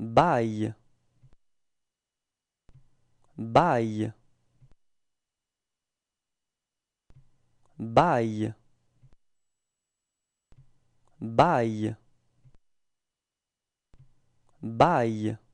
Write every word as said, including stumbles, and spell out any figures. Bail. Bail. Bail. Bail. Bail.